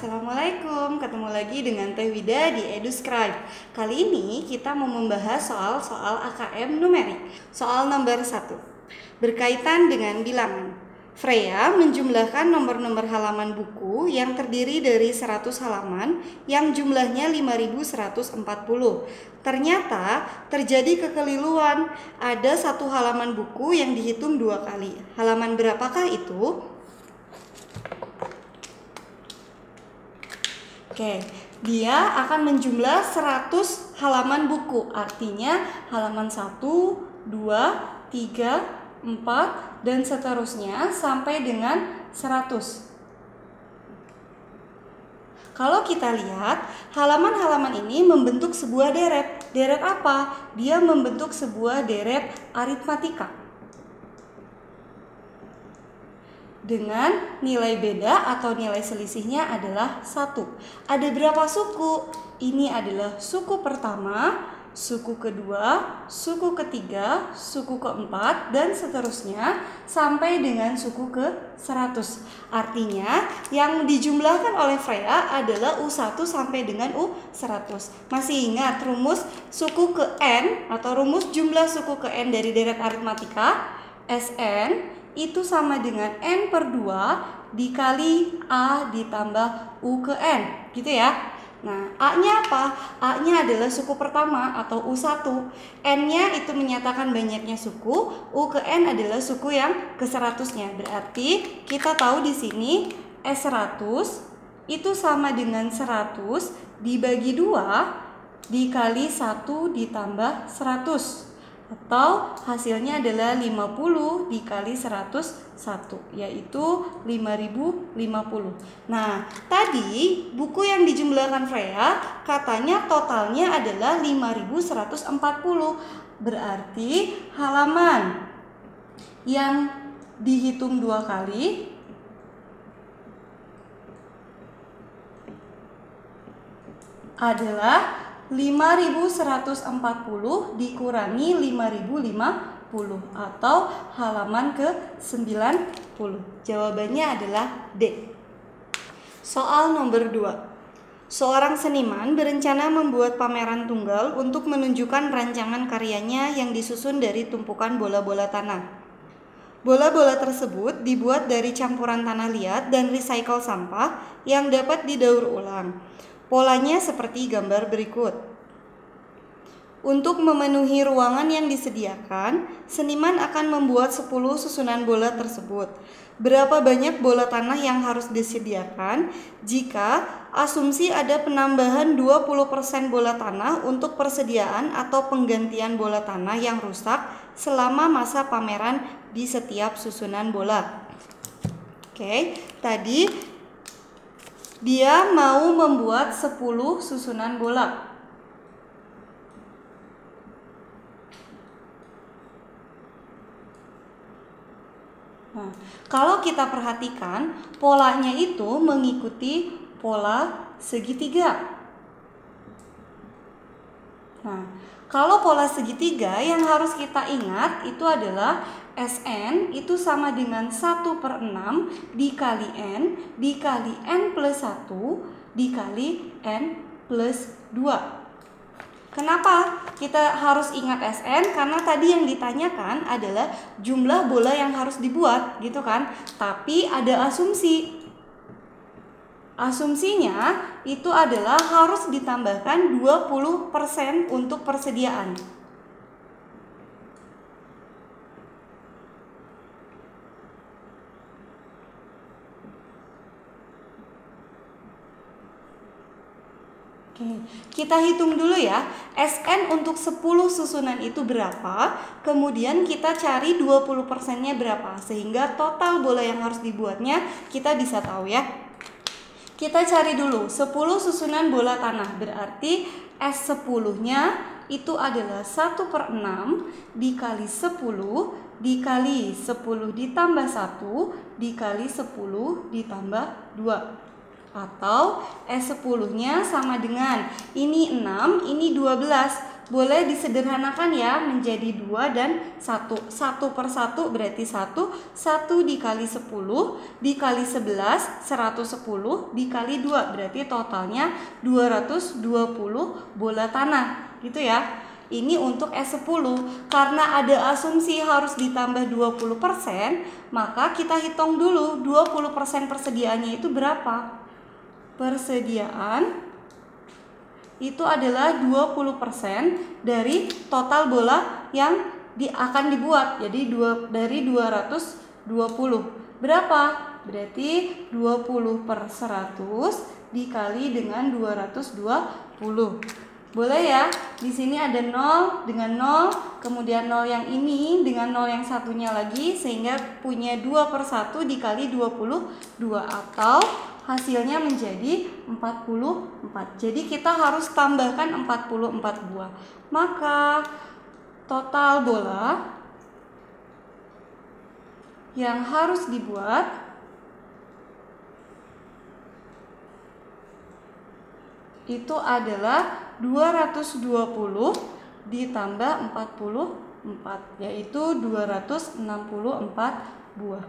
Assalamualaikum, ketemu lagi dengan Teh Wida di Eduscribe. Kali ini kita mau membahas soal-soal AKM numerik. Soal nomor 1 berkaitan dengan bilangan. Freya menjumlahkan nomor-nomor halaman buku yang terdiri dari 100 halaman yang jumlahnya 5140. Ternyata terjadi kekeliruan, ada satu halaman buku yang dihitung dua kali. Halaman berapakah itu? Oke, dia akan menjumlah 100 halaman buku. Artinya halaman 1, 2, 3, 4, dan seterusnya sampai dengan 100. Kalau kita lihat, halaman-halaman ini membentuk sebuah deret. Deret apa? Dia membentuk sebuah deret aritmatika dengan nilai beda atau nilai selisihnya adalah 1. Ada berapa suku? Ini adalah suku pertama, suku kedua, suku ketiga, suku keempat, dan seterusnya sampai dengan suku ke-100. Artinya yang dijumlahkan oleh Freya adalah U1 sampai dengan U100. Masih ingat rumus suku ke N atau rumus jumlah suku ke N dari deret aritmatika? Sn itu sama dengan N per 2 dikali A ditambah U ke N, gitu ya. Nah, A-nya apa? A-nya adalah suku pertama atau U1. N-nya itu menyatakan banyaknya suku, U ke N adalah suku yang ke-100-nya. Berarti kita tahu di sini S100 itu sama dengan 100 dibagi 2 dikali 1 ditambah 100. Atau hasilnya adalah 50 dikali 101, yaitu 5050. Nah, tadi buku yang dijumlahkan Freya katanya totalnya adalah 5140. Berarti halaman yang dihitung dua kali adalah 5140 dikurangi 5050 atau halaman ke-90. Jawabannya adalah D. Soal nomor 2. Seorang seniman berencana membuat pameran tunggal untuk menunjukkan rancangan karyanya yang disusun dari tumpukan bola-bola tanah. Bola-bola tersebut dibuat dari campuran tanah liat dan recycle sampah yang dapat didaur ulang. Polanya seperti gambar berikut. Untuk memenuhi ruangan yang disediakan, seniman akan membuat 10 susunan bola tersebut. Berapa banyak bola tanah yang harus disediakan? Jika asumsi ada penambahan 20% bola tanah untuk persediaan atau penggantian bola tanah yang rusak selama masa pameran di setiap susunan bola. Oke, tadi dia mau membuat 10 susunan bola. Nah, kalau kita perhatikan, polanya itu mengikuti pola segitiga. Nah, kalau pola segitiga yang harus kita ingat itu adalah Sn itu sama dengan 1/6 dikali N plus 1 dikali N plus 2. Kenapa kita harus ingat Sn? Karena tadi yang ditanyakan adalah jumlah bola yang harus dibuat, gitu kan? Tapi ada asumsi. Asumsinya itu adalah harus ditambahkan 20% untuk persediaan. Kita hitung dulu ya, Sn untuk 10 susunan itu berapa, kemudian kita cari 20%-nya berapa, sehingga total bola yang harus dibuatnya kita bisa tahu ya. Kita cari dulu 10 susunan bola tanah, berarti S10-nya itu adalah 1/6 dikali 10 dikali 10 ditambah 1 dikali 10 ditambah 2. Atau S10-nya sama dengan ini 6, ini 12. boleh disederhanakan ya menjadi 2 dan 1. 1 per 1 berarti 1. 1 dikali 10 dikali 11 110 dikali 2 berarti totalnya 220 bola tanah gitu ya. Ini untuk S10. Karena ada asumsi harus ditambah 20%, maka kita hitung dulu 20% persediaannya itu berapa. Persediaan itu adalah 20% dari total bola yang akan dibuat. Jadi dari 220. Berapa? Berarti 20 per 100 dikali dengan 220. Boleh ya? Di sini ada 0 dengan 0, kemudian 0 yang ini dengan 0 yang satunya lagi, sehingga punya 2 per 1 dikali 22 atau hasilnya menjadi 44. Jadi kita harus tambahkan 44 buah. Maka total bola yang harus dibuat itu adalah 220 ditambah 44, yaitu 264 buah.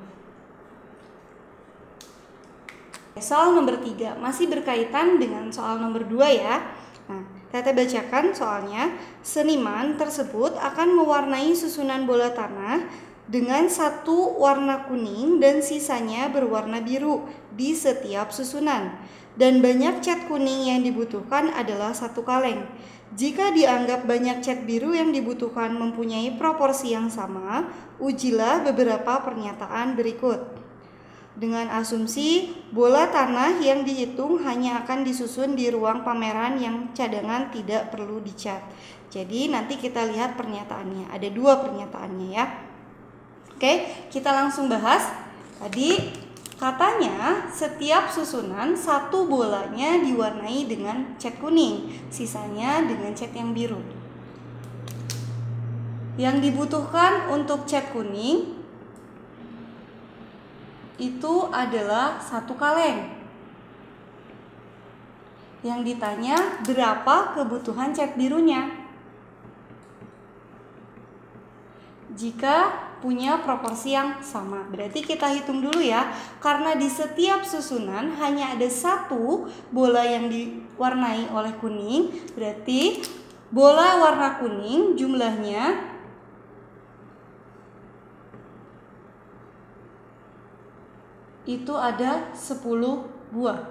Soal nomor 3 masih berkaitan dengan soal nomor 2 ya. Nah, Teteh bacakan soalnya. Seniman tersebut akan mewarnai susunan bola tanah dengan satu warna kuning dan sisanya berwarna biru di setiap susunan. Dan banyak cat kuning yang dibutuhkan adalah satu kaleng. Jika dianggap banyak cat biru yang dibutuhkan mempunyai proporsi yang sama, ujilah beberapa pernyataan berikut. Dengan asumsi bola tanah yang dihitung hanya akan disusun di ruang pameran yang cadangan tidak perlu dicat. Jadi nanti kita lihat pernyataannya. Ada 2 pernyataannya ya. Oke, kita langsung bahas. Tadi katanya setiap susunan satu bolanya diwarnai dengan cat kuning, sisanya dengan cat yang biru. Yang dibutuhkan untuk cat kuning itu adalah satu kaleng. Yang ditanya berapa kebutuhan cat birunya. Jika punya proporsi yang sama, berarti kita hitung dulu ya. Karena di setiap susunan hanya ada satu bola yang diwarnai oleh kuning, berarti bola warna kuning jumlahnya 10 buah.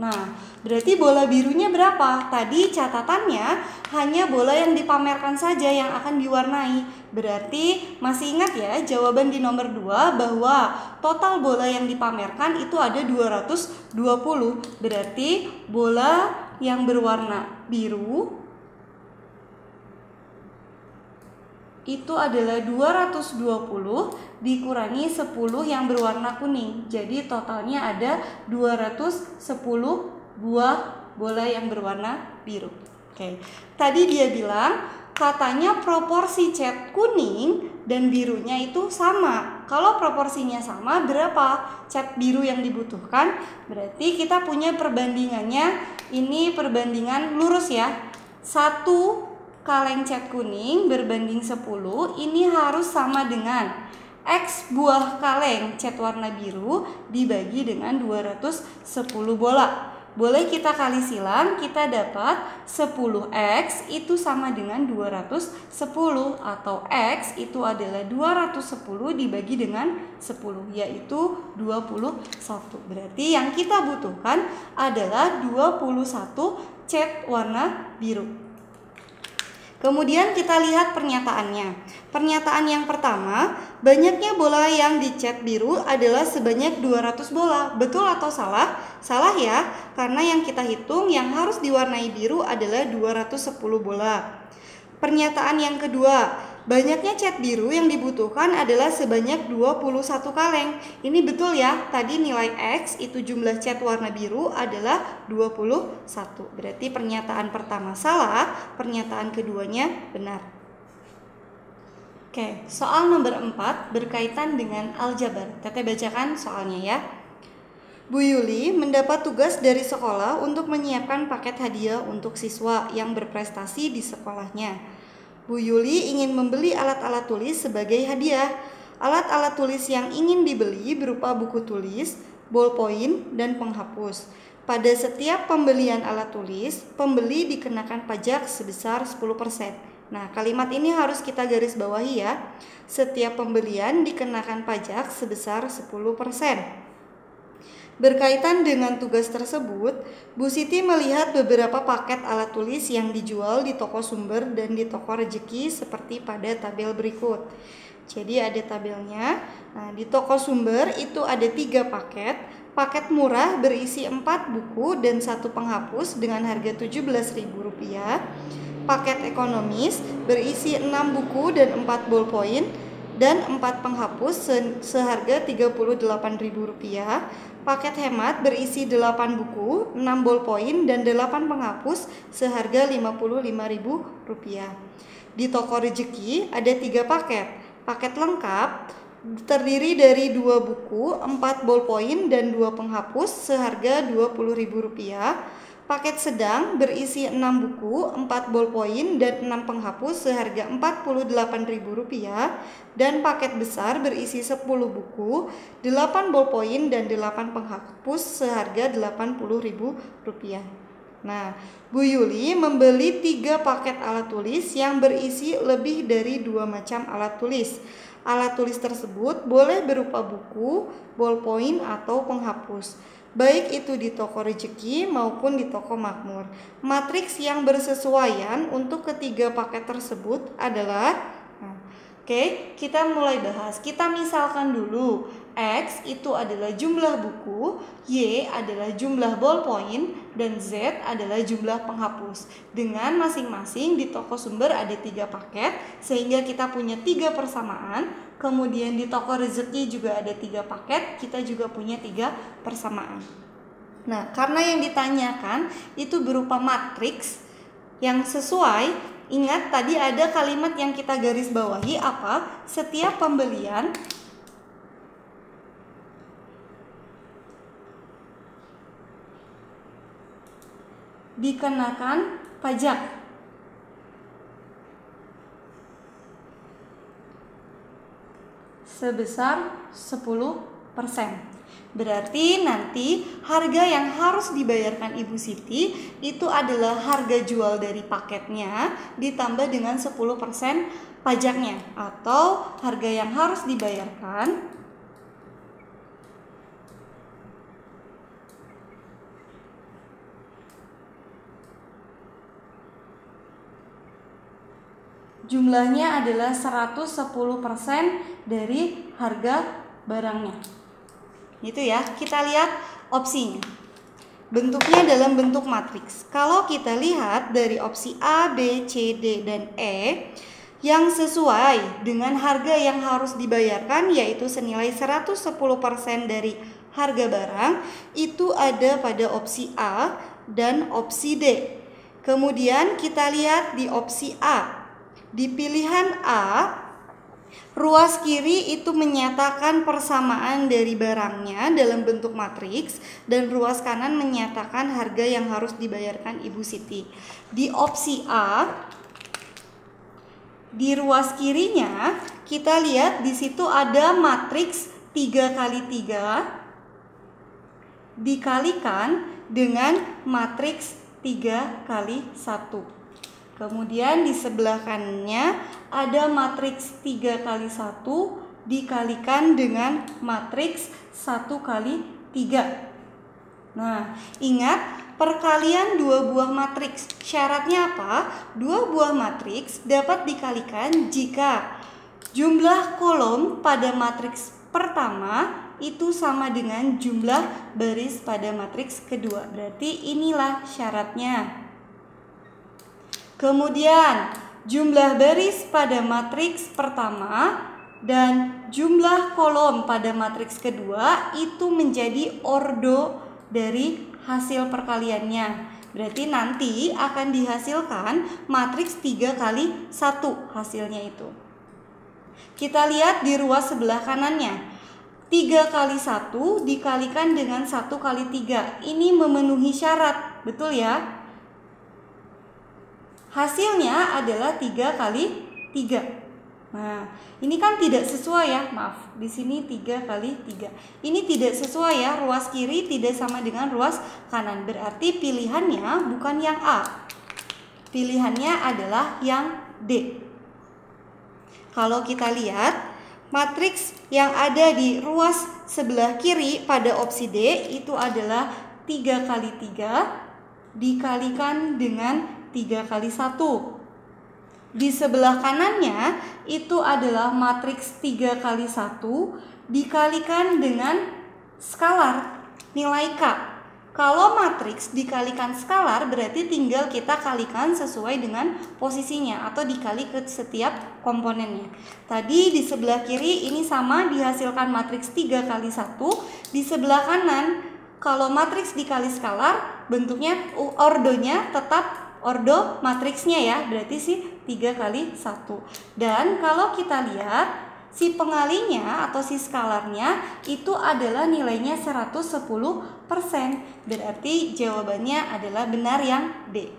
Nah, berarti bola birunya berapa? Tadi catatannya hanya bola yang dipamerkan saja yang akan diwarnai. Berarti masih ingat ya jawaban di nomor 2 bahwa total bola yang dipamerkan itu ada 220. Berarti bola yang berwarna biru itu adalah 220 dikurangi 10 yang berwarna kuning. Jadi totalnya ada 210 buah bola yang berwarna biru. Oke. Tadi dia bilang katanya proporsi cat kuning dan birunya itu sama. Kalau proporsinya sama, berapa cat biru yang dibutuhkan? Berarti kita punya perbandingannya. Ini perbandingan lurus ya. 1 kaleng cat kuning berbanding 10 ini harus sama dengan X buah kaleng cat warna biru dibagi dengan 210 bola. Boleh kita kali silang, kita dapat 10X itu sama dengan 210, atau X itu adalah 210 dibagi dengan 10, yaitu 21. Berarti yang kita butuhkan adalah 21 cat warna biru. Kemudian kita lihat pernyataannya. Pernyataan yang pertama, banyaknya bola yang dicat biru adalah sebanyak 200 bola. Betul atau salah? Salah ya, karena yang kita hitung yang harus diwarnai biru adalah 210 bola. Pernyataan yang kedua, banyaknya cat biru yang dibutuhkan adalah sebanyak 21 kaleng. Ini betul ya, tadi nilai X itu jumlah cat warna biru adalah 21. Berarti pernyataan pertama salah, pernyataan keduanya benar. Oke, soal nomor 4 berkaitan dengan aljabar. Teteh bacakan soalnya ya. Bu Yuli mendapat tugas dari sekolah untuk menyiapkan paket hadiah untuk siswa yang berprestasi di sekolahnya. Bu Yuli ingin membeli alat-alat tulis sebagai hadiah. Alat-alat tulis yang ingin dibeli berupa buku tulis, bolpoin, dan penghapus. Pada setiap pembelian alat tulis, pembeli dikenakan pajak sebesar 10%. Nah, kalimat ini harus kita garis bawahi ya. Setiap pembelian dikenakan pajak sebesar 10%. Berkaitan dengan tugas tersebut, Bu Siti melihat beberapa paket alat tulis yang dijual di toko sumber dan di toko rejeki seperti pada tabel berikut. Jadi ada tabelnya. Nah, di toko sumber itu ada 3 paket. Paket murah berisi 4 buku dan 1 penghapus dengan harga Rp17.000. Paket ekonomis berisi 6 buku dan 4 bolpoin dan 4 penghapus seharga Rp38.000. Paket hemat berisi 8 buku, 6 bolpoin, dan 8 penghapus seharga Rp55.000. Di toko rejeki ada 3 paket. Paket lengkap terdiri dari 2 buku, 4 bolpoin, dan 2 penghapus seharga Rp20.000. Paket sedang berisi 6 buku, 4 bolpoin, dan 6 penghapus seharga Rp48.000. Dan paket besar berisi 10 buku, 8 bolpoin, dan 8 penghapus seharga Rp80.000. Nah, Bu Yuli membeli 3 paket alat tulis yang berisi lebih dari 2 macam alat tulis. Alat tulis tersebut boleh berupa buku, bolpoin, atau penghapus. Baik itu di toko rejeki maupun di toko makmur. Matriks yang bersesuaian untuk ketiga paket tersebut adalah kita mulai bahas. Kita misalkan dulu, X itu adalah jumlah buku, Y adalah jumlah bolpoin, dan Z adalah jumlah penghapus. Dengan masing-masing di toko sumber ada 3 paket, sehingga kita punya 3 persamaan. Kemudian di toko rezeki juga ada 3 paket, kita juga punya 3 persamaan. Nah, karena yang ditanyakan itu berupa matriks yang sesuai, ingat tadi ada kalimat yang kita garis bawahi apa? Setiap pembelian dikenakan pajak. Sebesar 10%. Berarti nanti harga yang harus dibayarkan Ibu Siti itu adalah harga jual dari paketnya ditambah dengan 10% pajaknya, atau harga yang harus dibayarkan jumlahnya adalah 110% dari harga barangnya. Itu ya, kita lihat opsinya. Bentuknya dalam bentuk matriks. Kalau kita lihat dari opsi A, B, C, D, dan E, yang sesuai dengan harga yang harus dibayarkan yaitu senilai 110% dari harga barang, itu ada pada opsi A dan opsi D. Kemudian kita lihat di opsi A. Di pilihan A, ruas kiri itu menyatakan persamaan dari barangnya dalam bentuk matriks dan ruas kanan menyatakan harga yang harus dibayarkan Ibu Siti. Di opsi A, di ruas kirinya kita lihat di situ ada matriks 3×3 dikalikan dengan matriks 3×1. Kemudian di sebelah kanannya ada matriks 3×1 dikalikan dengan matriks 1×3. Nah, ingat perkalian 2 buah matriks. Syaratnya apa? 2 buah matriks dapat dikalikan jika jumlah kolom pada matriks pertama itu sama dengan jumlah baris pada matriks kedua. Berarti inilah syaratnya. Kemudian jumlah baris pada matriks pertama dan jumlah kolom pada matriks kedua itu menjadi ordo dari hasil perkaliannya. Berarti nanti akan dihasilkan matriks 3×1 hasilnya itu. Kita lihat di ruas sebelah kanannya. 3 kali 1 dikalikan dengan 1 kali 3. Ini memenuhi syarat, betul ya? Hasilnya adalah 3 kali 3. Nah, ini kan tidak sesuai ya. Maaf, di sini 3 kali 3. Ini tidak sesuai ya. Ruas kiri tidak sama dengan ruas kanan. Berarti pilihannya bukan yang A. Pilihannya adalah yang D. Kalau kita lihat matriks yang ada di ruas sebelah kiri pada opsi D itu adalah 3 kali 3 dikalikan dengan 3 kali 1. Di sebelah kanannya itu adalah matriks 3 kali 1 dikalikan dengan skalar nilai K. Kalau matriks dikalikan skalar berarti tinggal kita kalikan sesuai dengan posisinya atau dikali ke setiap komponennya. Tadi di sebelah kiri ini sama dihasilkan matriks 3 kali 1. Di sebelah kanan kalau matriks dikali skalar bentuknya ordonya tetap ordo matriksnya ya. Berarti sih 3 kali 1. Dan kalau kita lihat si pengalinya atau si skalarnya itu adalah nilainya 110%. Berarti jawabannya adalah benar yang D.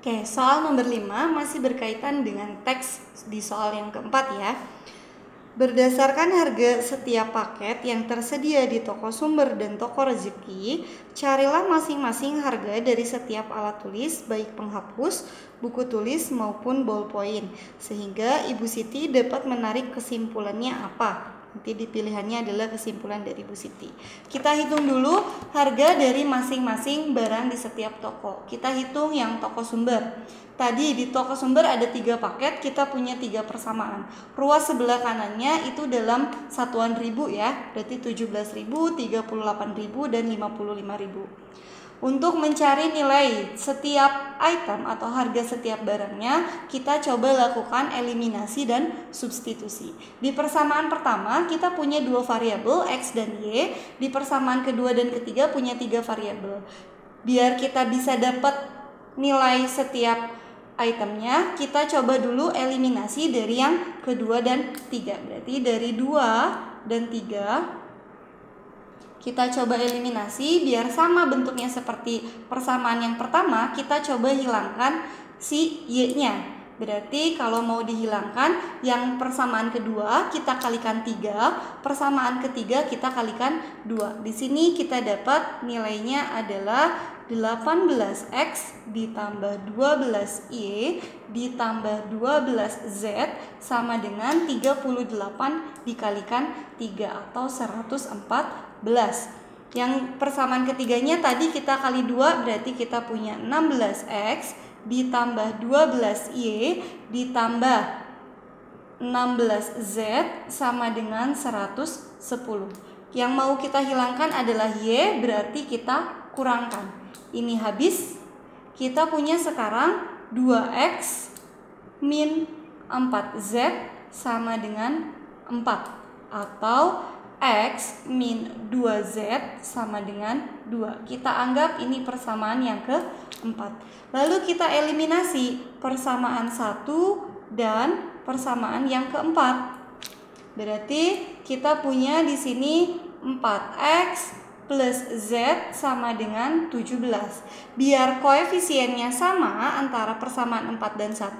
Oke, soal nomor 5 masih berkaitan dengan teks di soal yang keempat ya. Berdasarkan harga setiap paket yang tersedia di toko sumber dan toko rezeki, carilah masing-masing harga dari setiap alat tulis, baik penghapus, buku tulis, maupun ballpoint, sehingga Ibu Siti dapat menarik kesimpulannya apa. Nanti di pilihannya adalah kesimpulan dari Bu Siti. Kita hitung dulu harga dari masing-masing barang di setiap toko. Kita hitung yang toko sumber. Tadi di toko sumber ada 3 paket, kita punya 3 persamaan. Ruas sebelah kanannya itu dalam satuan ribu ya, berarti 17.000, 38.000, dan 55.000. Untuk mencari nilai setiap item atau harga setiap barangnya, kita coba lakukan eliminasi dan substitusi. Di persamaan pertama kita punya 2 variabel X dan Y, di persamaan kedua dan ketiga punya 3 variabel. Biar kita bisa dapat nilai setiap itemnya, kita coba dulu eliminasi dari yang kedua dan tiga. Berarti dari 2 dan 3 kita coba eliminasi biar sama bentuknya seperti persamaan yang pertama. Kita coba hilangkan si Y-nya. Berarti kalau mau dihilangkan, yang persamaan kedua kita kalikan 3, persamaan ketiga kita kalikan 2. Di sini kita dapat nilainya adalah 18X ditambah 12Y ditambah 12Z sama dengan 38 dikalikan 3 atau 114. Yang persamaan ketiganya tadi kita kali 2, berarti kita punya 16X ditambah 12Y ditambah 16Z sama dengan 110. Yang mau kita hilangkan adalah Y, berarti kita kurangkan. Ini habis. Kita punya sekarang 2X min 4Z sama dengan 4 atau X min 2Z sama dengan 2. Kita anggap ini persamaan yang keempat. Lalu kita eliminasi persamaan 1 dan persamaan yang keempat. Berarti kita punya di sini 4X plus Z sama dengan 17. Biar koefisiennya sama antara persamaan 4 dan 1,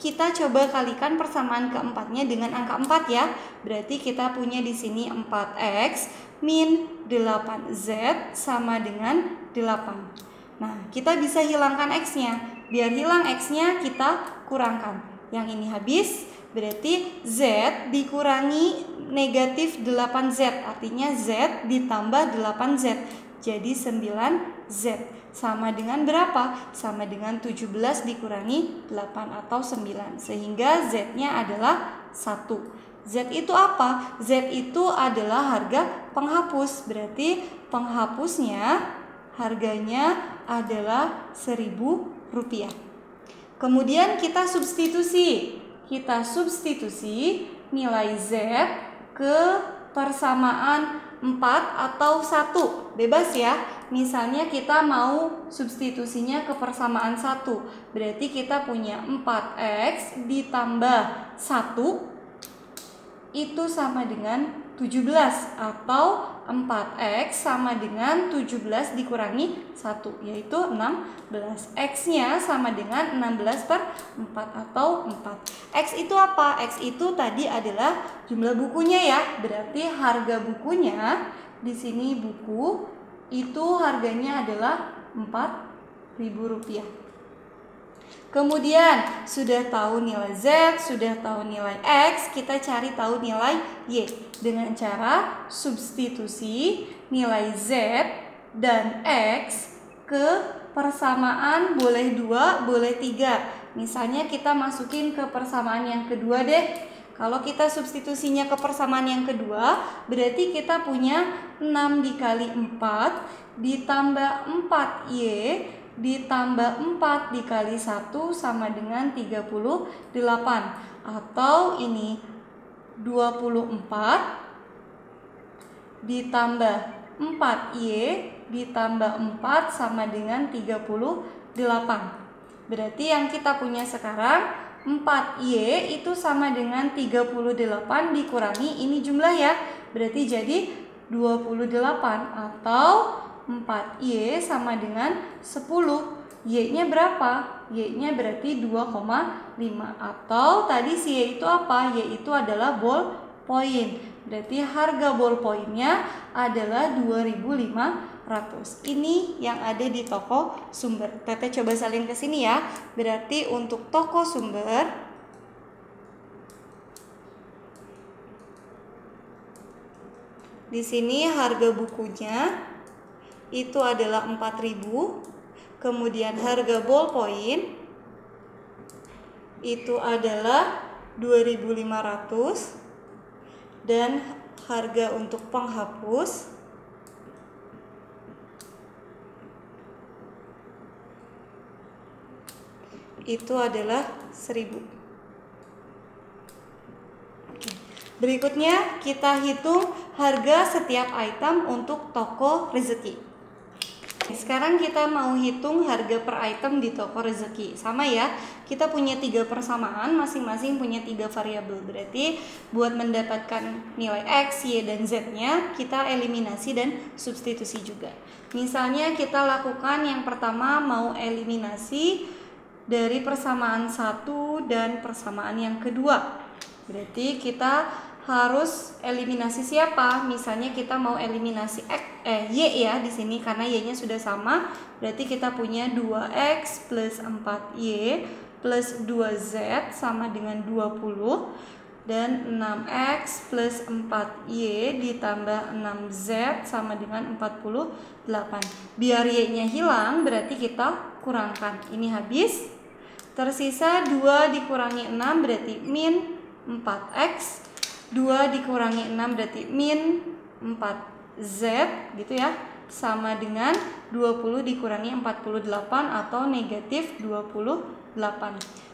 kita coba kalikan persamaan keempatnya dengan angka 4 ya. Berarti kita punya di sini 4X min 8Z sama dengan 8. Nah, kita bisa hilangkan X-nya. Biar hilang X-nya kita kurangkan. Yang ini habis, berarti Z dikurangi negatif 8Z, artinya Z ditambah 8Z jadi 9Z. Sama dengan berapa? Sama dengan 17 dikurangi 8 atau 9, sehingga Z-nya adalah 1. Z itu apa? Z itu adalah harga penghapus. Berarti penghapusnya harganya adalah Rp1.000. Kemudian kita substitusi. Kita substitusi nilai Z ke persamaan 4 atau 1, bebas ya. Misalnya kita mau substitusinya ke persamaan 1, berarti kita punya 4X ditambah 1 itu sama dengan 17. 17 atau 4x sama dengan 17 dikurangi 1, yaitu 16. X-nya sama dengan 16/4 atau 4. X itu apa? X itu tadi adalah jumlah bukunya ya. Berarti harga bukunya di sini buku itu harganya adalah Rp4.000. Kemudian sudah tahu nilai Z, sudah tahu nilai X, kita cari tahu nilai Y dengan cara substitusi nilai Z dan X ke persamaan, boleh 2, boleh 3. Misalnya kita masukin ke persamaan yang kedua deh. Kalau kita substitusinya ke persamaan yang kedua, berarti kita punya 6 dikali 4 ditambah 4Y ditambah 4 dikali 1 sama dengan 38. Atau ini 24 ditambah 4Y ditambah 4 sama dengan 38. Berarti yang kita punya sekarang 4Y itu sama dengan 38 dikurangi ini jumlah ya. Berarti jadi 28 atau 4Y sama dengan 10. Y-nya berapa? Y-nya berarti 2,5. Atau tadi si Y itu apa? Y itu adalah ballpoint. Berarti harga ballpointnya adalah 2.500. Ini yang ada di toko sumber. Teteh coba salin ke sini ya. Berarti untuk toko sumber di sini harga bukunya itu adalah 4.000. Kemudian harga ballpoint itu adalah 2.500. Dan harga untuk penghapus itu adalah 1.000. Berikutnya kita hitung harga setiap item untuk toko rezeki. Sekarang kita mau hitung harga per item di toko rezeki. Sama ya, kita punya 3 persamaan, masing-masing punya 3 variabel. Berarti buat mendapatkan nilai X, Y, dan Z-nya kita eliminasi dan substitusi juga. Misalnya kita lakukan yang pertama, mau eliminasi dari persamaan 1 dan persamaan yang kedua. Berarti kita harus eliminasi siapa? Misalnya kita mau eliminasi Y ya di sini, karena Y-nya sudah sama. Berarti kita punya 2X plus 4Y plus 2Z sama dengan 20. Dan 6X plus 4Y ditambah 6Z sama dengan 48. Biar Y-nya hilang, berarti kita kurangkan. Ini habis. Tersisa 2 dikurangi 6 berarti min 4X. 2 dikurangi 6 berarti min 4Z gitu ya, sama dengan 20 dikurangi 48 atau negatif 28.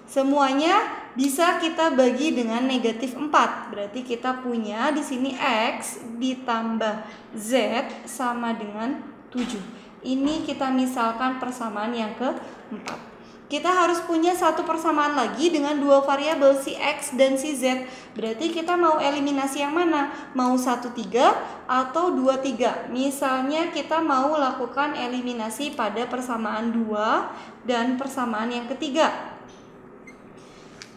Semuanya bisa kita bagi dengan negatif 4. Berarti kita punya di sini X ditambah Z sama dengan 7. Ini kita misalkan persamaan yang keempat. Kita harus punya satu persamaan lagi dengan 2 variabel, si X dan si Z. Berarti kita mau eliminasi yang mana? Mau 1,3 atau 2,3? Misalnya kita mau lakukan eliminasi pada persamaan 2 dan persamaan yang ketiga.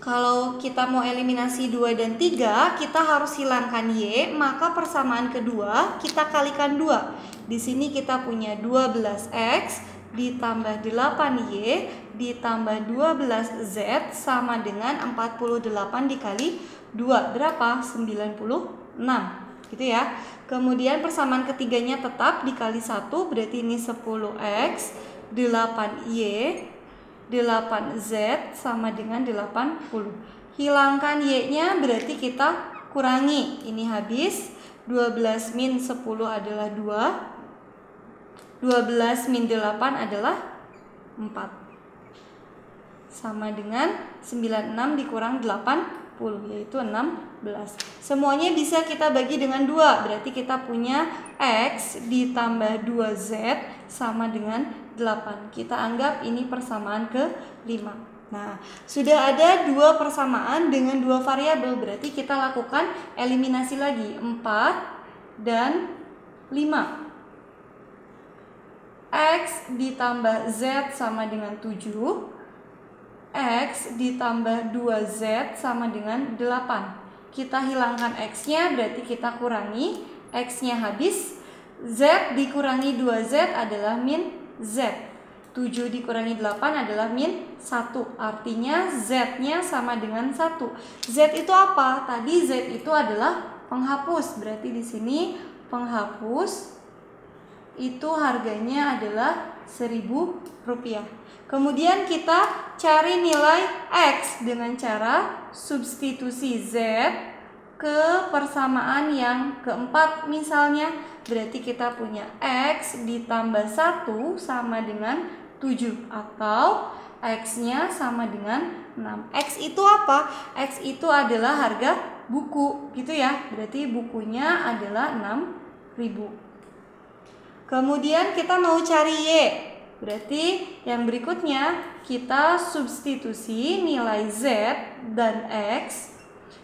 Kalau kita mau eliminasi 2 dan 3, kita harus hilangkan Y, maka persamaan kedua kita kalikan 2. Di sini kita punya 12X ditambah 8Y ditambah 12Z sama dengan 48 dikali 2. Berapa? 96 gitu ya. Kemudian persamaan ketiganya tetap dikali 1, berarti ini 10X 8Y 8Z sama dengan 80. Hilangkan Y-nya berarti kita kurangi. Ini habis. 12 min 10 adalah 2. 12 min 8 adalah 4 sama dengan 96 dikurang 80 yaitu 16. Semuanya bisa kita bagi dengan 2. Berarti kita punya X ditambah 2Z sama dengan 8. Kita anggap ini persamaan ke 5. Nah, sudah ada dua persamaan dengan dua variabel, berarti kita lakukan eliminasi lagi 4 dan 5. X ditambah Z sama dengan 7. X ditambah 2Z sama dengan 8. Kita hilangkan X-nya, berarti kita kurangi. X-nya habis. Z dikurangi 2Z adalah min Z. 7 dikurangi 8 adalah min 1. Artinya Z-nya sama dengan 1. Z itu apa? Tadi Z itu adalah penghapus. Berarti di sini penghapus itu harganya adalah Rp1.000. Kemudian kita cari nilai X dengan cara substitusi Z ke persamaan yang keempat misalnya. Berarti kita punya X ditambah 1 sama dengan 7 atau X-nya sama dengan 6. X itu apa? X itu adalah harga buku gitu ya. Berarti bukunya adalah 6.000. Kemudian kita mau cari Y. Berarti yang berikutnya kita substitusi nilai Z dan X.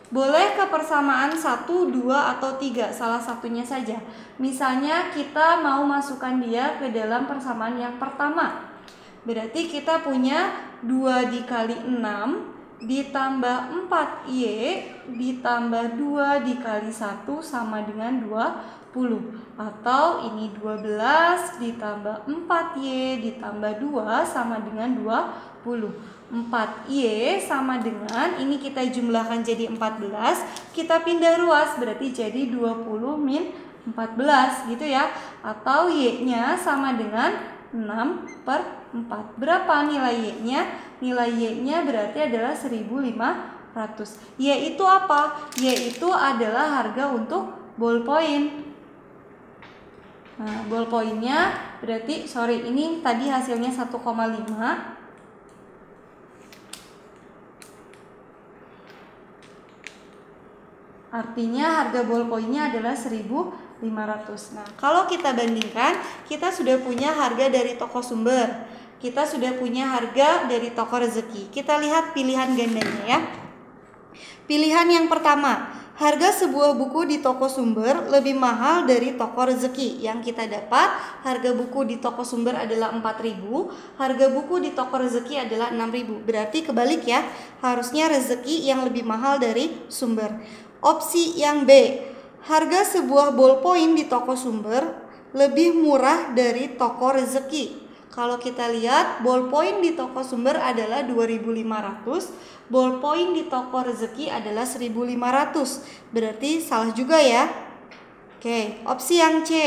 Boleh ke persamaan 1, 2, atau 3, salah satunya saja. Misalnya kita mau masukkan dia ke dalam persamaan yang pertama. Berarti kita punya 2 dikali 6 ditambah 4Y ditambah 2 dikali 1 sama dengan 20. Atau ini 12 ditambah 4Y ditambah 2 sama dengan 20. 4Y sama dengan, ini kita jumlahkan jadi 14, kita pindah ruas berarti jadi 20 min 14 gitu ya. Atau Y-nya sama dengan 6/4. Berapa nilai Y-nya? Nilai Y-nya berarti adalah 1.500. Y itu apa? Y itu adalah harga untuk ballpoint. Nah, ballpointnya berarti, sorry, ini tadi hasilnya 1,5. Artinya harga ballpointnya adalah 1.500. Nah, kalau kita bandingkan, kita sudah punya harga dari toko sumber, kita sudah punya harga dari toko rezeki. Kita lihat pilihan gandanya ya. Pilihan yang pertama, harga sebuah buku di toko sumber lebih mahal dari toko rezeki. Yang kita dapat, harga buku di toko sumber adalah 4.000, harga buku di toko rezeki adalah 6.000. Berarti kebalik ya, harusnya rezeki yang lebih mahal dari sumber. Opsi yang B, harga sebuah ballpoint di toko sumber lebih murah dari toko rezeki. Kalau kita lihat, ballpoint di toko sumber adalah 2.500, ballpoint di toko rezeki adalah 1.500. Berarti salah juga ya. Oke, opsi yang C,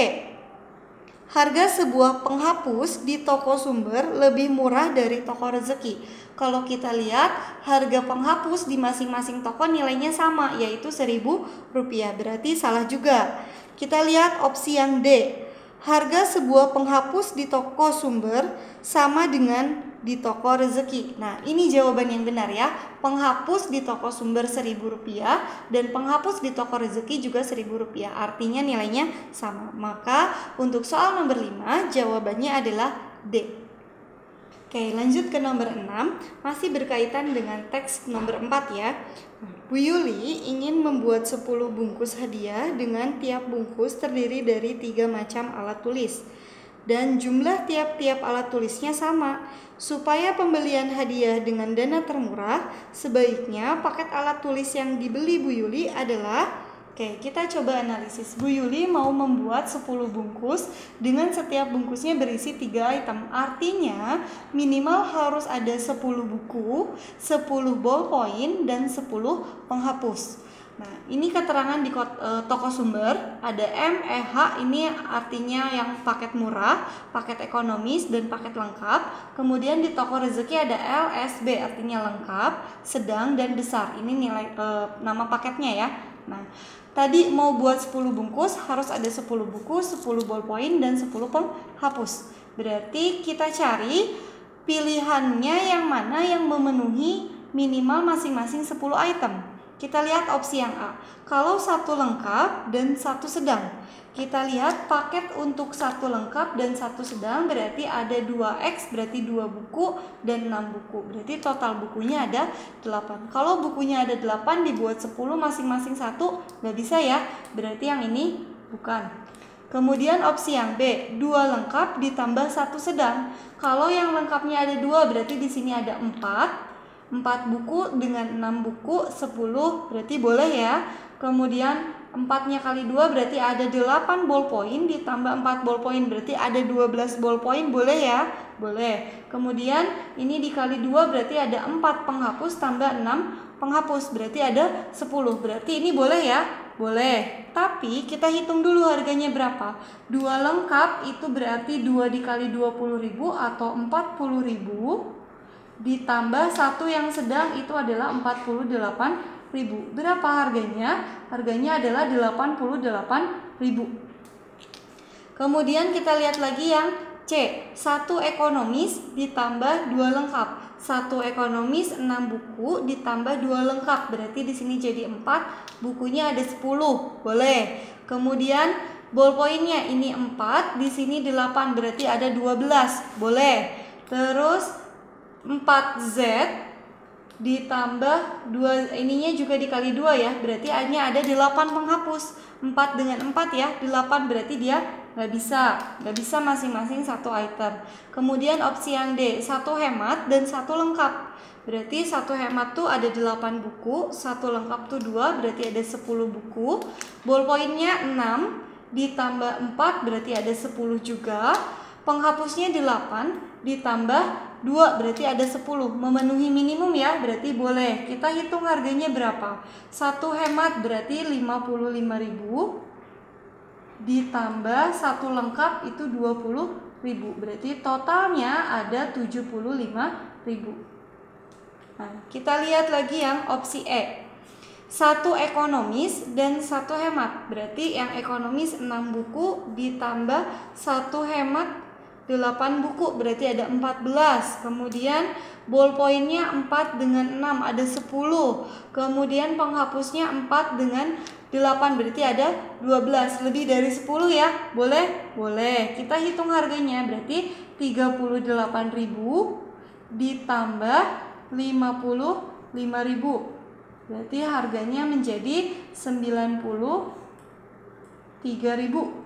harga sebuah penghapus di toko sumber lebih murah dari toko rezeki. Kalau kita lihat, harga penghapus di masing-masing toko nilainya sama, yaitu Rp1.000. Berarti salah juga. Kita lihat opsi yang D, harga sebuah penghapus di toko sumber sama dengan di toko rezeki. Nah, ini jawaban yang benar ya. Penghapus di toko sumber Rp1.000 dan penghapus di toko rezeki juga Rp1.000. Artinya nilainya sama. Maka untuk soal nomor 5 jawabannya adalah D. Oke, lanjut ke nomor 6. Masih berkaitan dengan teks nomor 4 ya. Bu Yuli ingin membuat 10 bungkus hadiah dengan tiap bungkus terdiri dari 3 macam alat tulis. Dan jumlah tiap-tiap alat tulisnya sama. Supaya pembelian hadiah dengan dana termurah, sebaiknya paket alat tulis yang dibeli Bu Yuli adalah, oke, kita coba analisis. Bu Yuli mau membuat 10 bungkus dengan setiap bungkusnya berisi 3 item. Artinya minimal harus ada 10 buku, 10 ballpoint, dan 10 penghapus. Nah, ini keterangan di toko sumber ada M, H, ini artinya yang paket murah, paket ekonomis, dan paket lengkap. Kemudian di toko rezeki ada L, S, B, artinya lengkap, sedang, dan besar. Ini nilai nama paketnya ya. Nah, tadi mau buat 10 bungkus harus ada 10 buku, 10 ballpoint, dan 10 penghapus. Berarti kita cari pilihannya yang mana yang memenuhi minimal masing-masing 10 item. Kita lihat opsi yang A. Kalau satu lengkap dan satu sedang, kita lihat paket untuk satu lengkap dan satu sedang berarti ada 2X, berarti 2 buku dan 6 buku. Berarti total bukunya ada 8. Kalau bukunya ada 8 dibuat 10 masing-masing 1, nggak bisa ya. Berarti yang ini bukan. Kemudian opsi yang B, 2 lengkap ditambah 1 sedang. Kalau yang lengkapnya ada 2 berarti di sini ada 4 buku dengan 6 buku, 10 berarti boleh ya. Kemudian 4-nya kali 2 berarti ada 8 ballpoint ditambah 4 ballpoint berarti ada 12 ballpoint, boleh ya? Boleh. Kemudian ini dikali 2 berarti ada 4 penghapus tambah 6 penghapus berarti ada 10. Berarti ini boleh ya? Boleh. Tapi kita hitung dulu harganya berapa. 2 lengkap itu berarti 2 dikali 20.000 atau 40.000. Ditambah satu yang sedang itu adalah 48.000. Berapa harganya? Harganya adalah 88.000. Kemudian kita lihat lagi yang C. 1 ekonomis ditambah 2 lengkap. 1 ekonomis 6 buku ditambah 2 lengkap berarti di sini jadi 4, bukunya ada 10. Boleh. Kemudian ballpointnya ini 4, di sini 8 berarti ada 12. Boleh. Terus 4Z ditambah 2, ininya juga dikali 2 ya, berarti hanya ada 8 penghapus. 4 dengan 4 ya, 8 berarti dia nggak bisa masing-masing satu item. Kemudian opsi yang D, 1 hemat dan 1 lengkap. Berarti 1 hemat tuh ada 8 buku, 1 lengkap tuh 2 berarti ada 10 buku. Ballpointnya 6 ditambah 4 berarti ada 10 juga. Penghapusnya 8 ditambah 2 berarti ada 10, memenuhi minimum ya, berarti boleh. Kita hitung harganya berapa. 1 hemat berarti 55.000 ditambah 1 lengkap itu 20.000, berarti totalnya ada 75.000. Nah, kita lihat lagi yang opsi E. 1 ekonomis dan 1 hemat, berarti yang ekonomis 6 buku ditambah 1 hemat 8 buku berarti ada 14. Kemudian ballpointnya 4 dengan 6 ada 10. Kemudian penghapusnya 4 dengan 8 berarti ada 12. Lebih dari 10 ya. Boleh? Boleh. Kita hitung harganya berarti 38.000 ditambah 55.000. Berarti harganya menjadi 93.000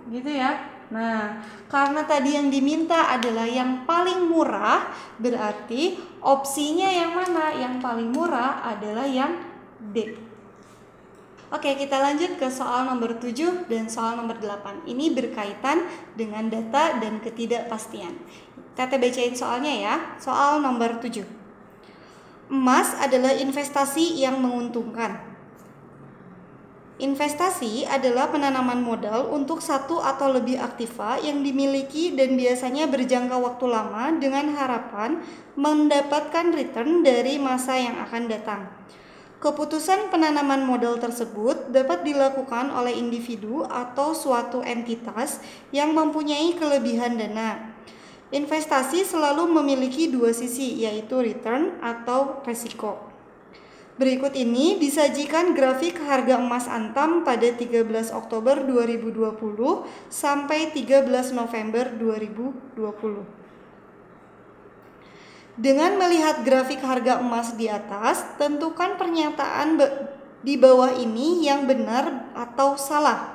gitu ya. Nah, karena tadi yang diminta adalah yang paling murah, berarti opsinya yang mana? Yang paling murah adalah yang D. Oke, kita lanjut ke soal nomor 7 dan soal nomor 8. Ini berkaitan dengan data dan ketidakpastian. Kita bacain soalnya ya. Soal nomor 7. Emas adalah investasi yang menguntungkan. Investasi adalah penanaman modal untuk satu atau lebih aktiva yang dimiliki dan biasanya berjangka waktu lama dengan harapan mendapatkan return dari masa yang akan datang. Keputusan penanaman modal tersebut dapat dilakukan oleh individu atau suatu entitas yang mempunyai kelebihan dana. Investasi selalu memiliki dua sisi, yaitu return atau resiko. Berikut ini disajikan grafik harga emas Antam pada 13 Oktober 2020 sampai 13 November 2020. Dengan melihat grafik harga emas di atas, tentukan pernyataan di bawah ini yang benar atau salah.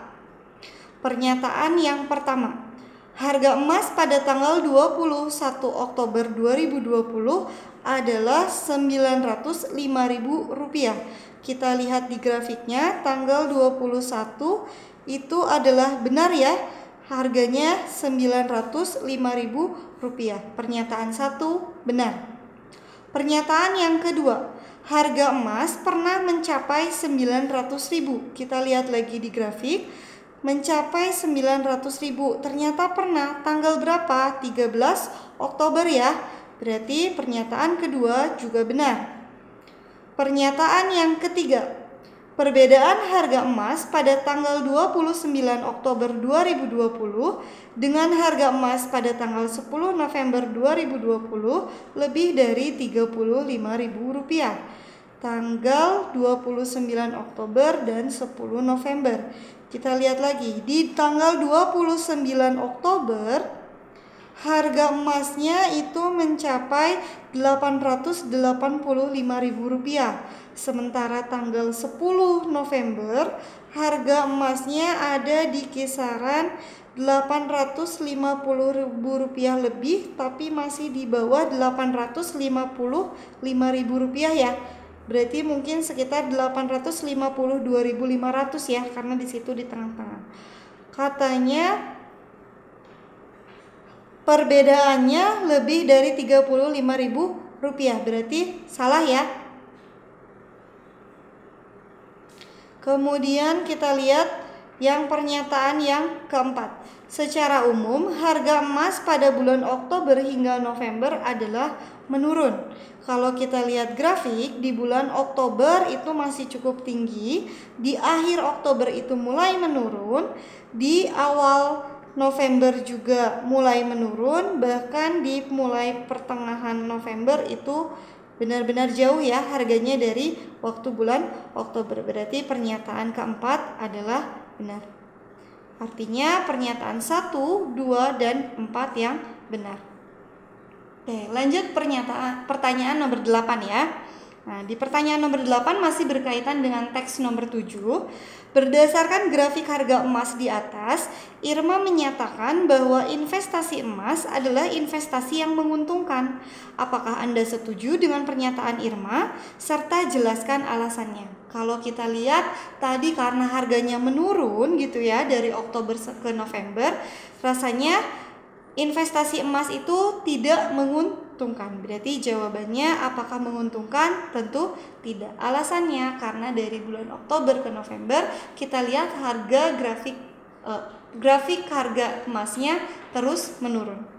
Pernyataan yang pertama. Harga emas pada tanggal 21 Oktober 2020 adalah Rp905.000. Kita lihat di grafiknya tanggal 21 itu adalah benar ya. Harganya Rp905.000. Pernyataan 1 benar. Pernyataan yang kedua. Harga emas pernah mencapai Rp900.000. Kita lihat lagi di grafik. Mencapai 900.000, ternyata pernah. Tanggal berapa? 13 Oktober ya. Berarti pernyataan kedua juga benar. Pernyataan yang ketiga. Perbedaan harga emas pada tanggal 29 Oktober 2020 dengan harga emas pada tanggal 10 November 2020 lebih dari Rp35.000. tanggal 29 Oktober dan 10 November. Kita lihat lagi, di tanggal 29 Oktober harga emasnya itu mencapai Rp885.000. Sementara tanggal 10 November harga emasnya ada di kisaran Rp850.000 lebih, tapi masih di bawah Rp855.000 ya. Berarti mungkin sekitar 852.500 ya, karena di situ di tengah-tengah. Katanya perbedaannya lebih dari Rp35.000, berarti salah ya. Kemudian kita lihat yang pernyataan yang keempat. Secara umum, harga emas pada bulan Oktober hingga November adalah menurun. Kalau kita lihat grafik, di bulan Oktober itu masih cukup tinggi, di akhir Oktober itu mulai menurun, di awal November juga mulai menurun, bahkan di mulai pertengahan November itu benar-benar jauh ya harganya dari waktu bulan Oktober. Berarti pernyataan keempat adalah benar. Artinya pernyataan 1, 2, dan 4 yang benar. Oke, lanjut pertanyaan nomor 8 ya. Nah, di pertanyaan nomor 8 masih berkaitan dengan teks nomor 7. Berdasarkan grafik harga emas di atas, Irma menyatakan bahwa investasi emas adalah investasi yang menguntungkan. Apakah Anda setuju dengan pernyataan Irma? Serta jelaskan alasannya. Kalau kita lihat tadi karena harganya menurun gitu ya dari Oktober ke November, rasanya investasi emas itu tidak menguntungkan. Berarti jawabannya apakah menguntungkan? Tentu tidak. Alasannya karena dari bulan Oktober ke November kita lihat harga grafik harga emasnya terus menurun.